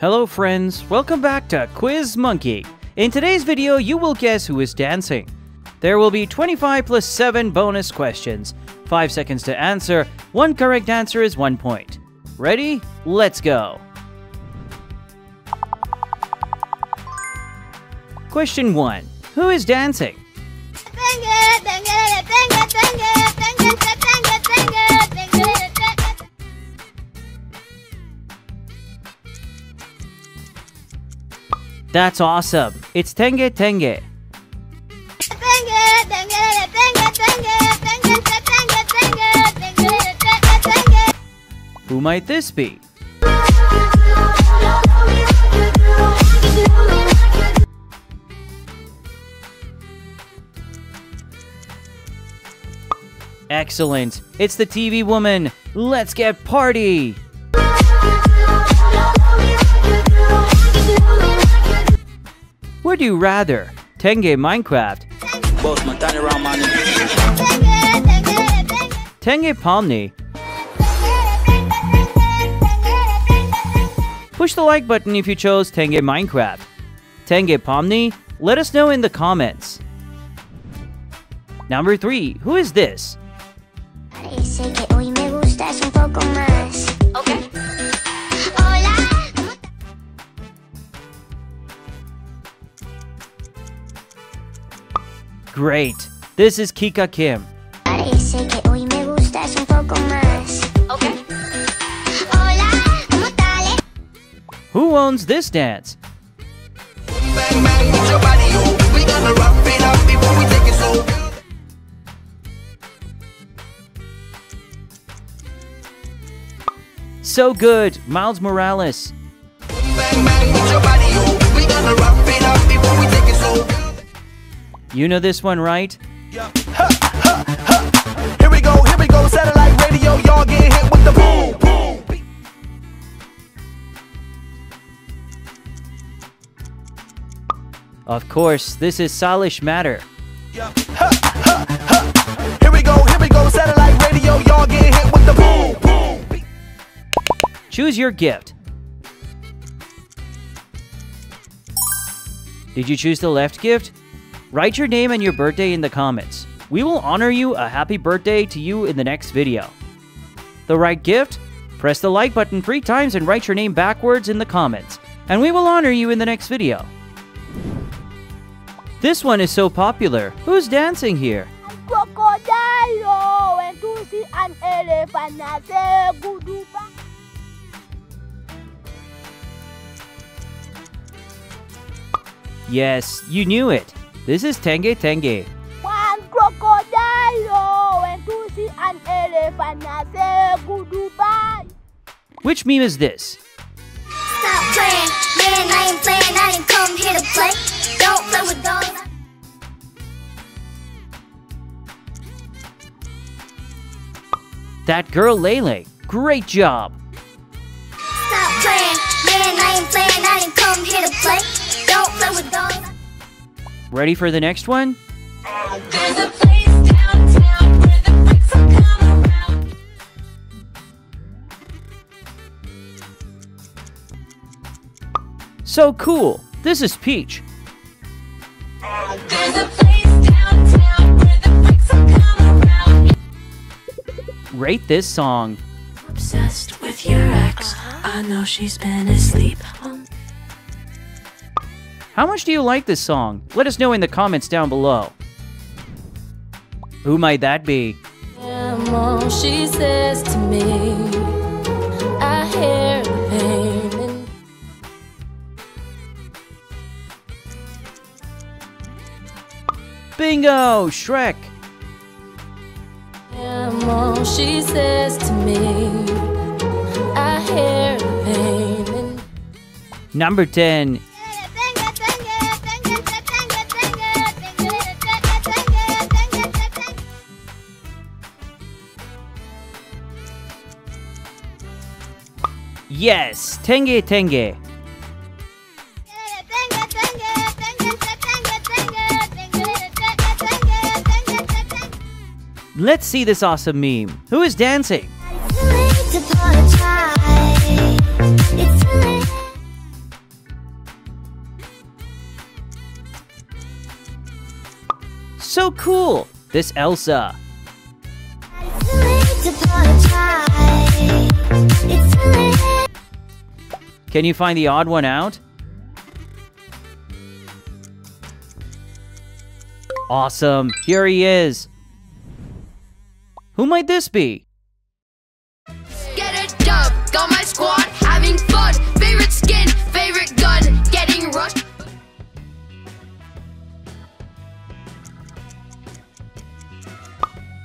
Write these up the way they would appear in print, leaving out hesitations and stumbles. Hello friends, welcome back to Quiz Monkey. In today's video, you will guess who is dancing. There will be 25 plus 7 bonus questions, 5 seconds to answer, one correct answer is 1 point. Ready? Let's go! Question 1. Who is dancing? That's awesome. It's Tenge Tenge. Who might this be? Excellent. It's the TV woman. Let's get party. Would you rather? Tenge Minecraft. Tenge Pomni. Push the like button if you chose Tenge Minecraft. Tenge Pomni, let us know in the comments. Number 3, who is this? Great. This is Kika Kim. Who owns this dance? So good, Miles Morales. You know this one, right? Here we go, satellite radio, y'all get hit with the boom, boom. Of course, this is Salish Matter. Here we go, satellite radio, y'all get hit with the boom, boom. Choose your gift. Did you choose the left gift? Write your name and your birthday in the comments. We will honor you a happy birthday to you in the next video. The right gift? Press the like button 3 times and write your name backwards in the comments, and we will honor you in the next video. This one is so popular. Who's dancing here? Yes, you knew it. This is Tenge Tenge. One crocodile and two see an elephant and say goodbye. Which meme is this? Stop playing, man, I ain't playing, I didn't come here to play. Don't play with dogs. That Girl Lay Lay. Great job. Stop playing, man, I ain't playing, I didn't come here to play. Don't play with dogs. Ready for the next one? There's a place downtown where the freaks will come around. So cool. This is Peach. There's a place downtown where the freaks will come around. Rate this song. Obsessed with your ex. I know she's been asleep. How much do you like this song? Let us know in the comments down below. Who might that be? She says to me, I hear the pain. Bingo! Shrek! She says to me, I hear the pain. Number 10. Yes, Tenge Tenge. Let's see this awesome meme. Who is dancing? So cool! This Elsa. Can you find the odd one out? Awesome, here he is. Who might this be? Get a dub, got my squad, having fun. Favorite skin, favorite gun, getting rushed.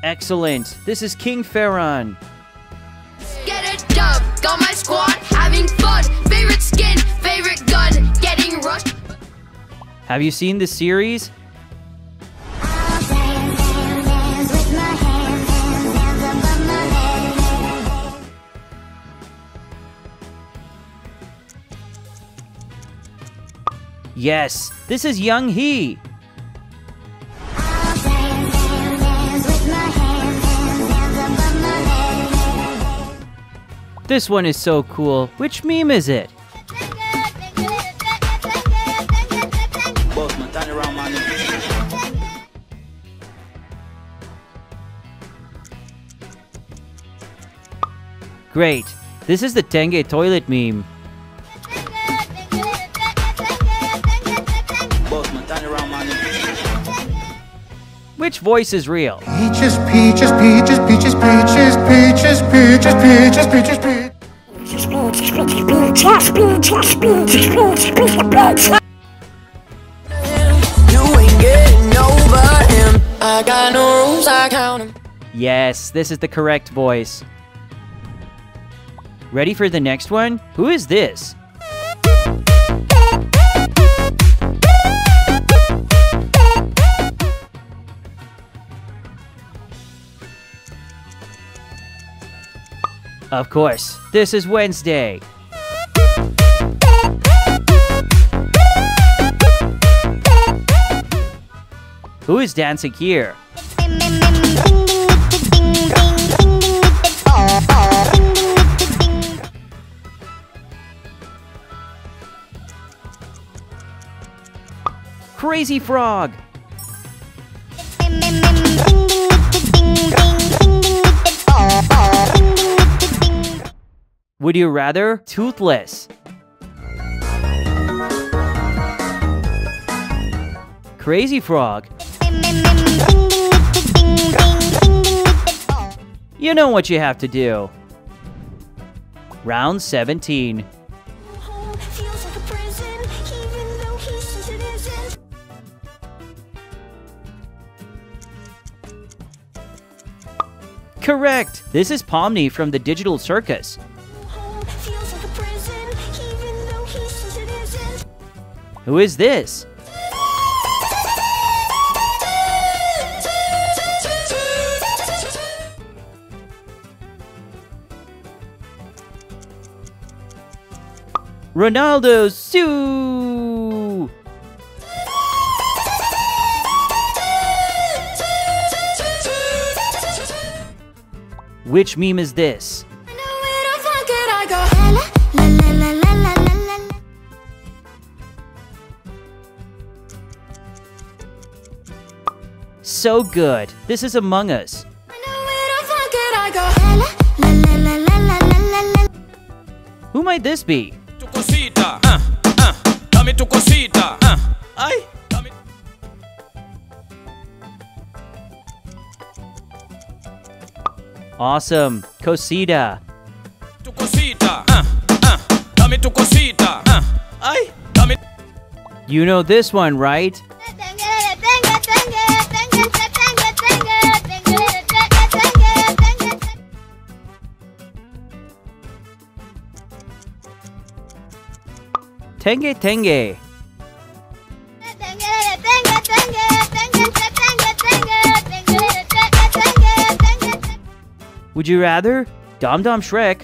Excellent, this is King Ferran. Get a dub, got my squad, having fun. Favorite skin, favorite gun, getting rushed. Have you seen the series? Yes, this is Young Hee. This one is so cool. Which meme is it? Great. This is the Tenge toilet meme. Which voice is real? Peaches, peaches, peaches, peaches, peaches, peaches, peaches, peaches, peaches, peaches. You ain't getting over him. I got no rules, I count him. Yes, this is the correct voice. Ready for the next one? Who is this? Of course, this is Wednesday. Who is dancing here? Crazy Frog. Would you rather? Toothless. Crazy Frog. You know what you have to do. Round 17. Correct! This is Pomni from the Digital Circus. Who is this? Ronaldo Suu! Which meme is this? So good. This is Among Us. Who might this be? Cosita, dame tu cosita, ay, dame. Awesome, Cosita. Tu cosita, dame tu cosita, ay, dame. You know this one, right? Tenge Tenge. Would you rather? Dom Dom Shrek.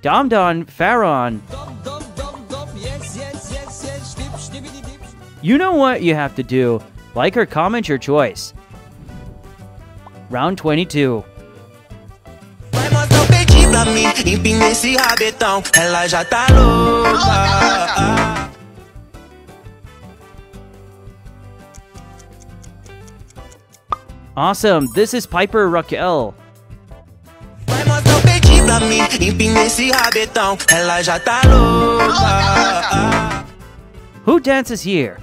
Dom Dom Pharaoh. You know what you have to do. Like or comment your choice. Round 22. Awesome. This is Piper Raquel. Who dances here?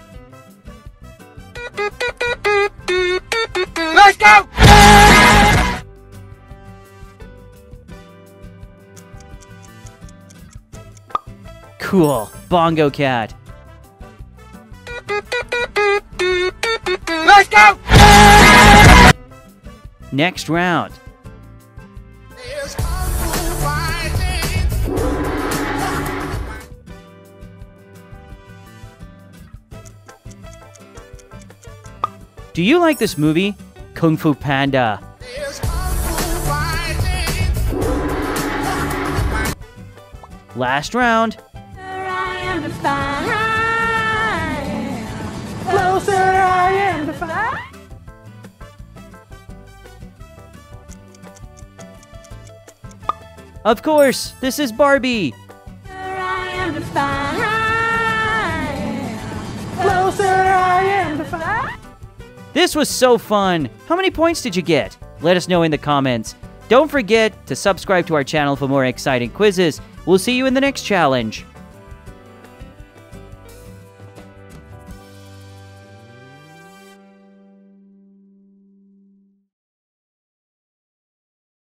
Let's go! Cool. Bongo Cat. Let's go! Next round. Do you like this movie? Kung Fu Panda. Last round. Of course, this is Barbie. This was so fun. How many points did you get? Let us know in the comments. Don't forget to subscribe to our channel for more exciting quizzes. We'll see you in the next challenge.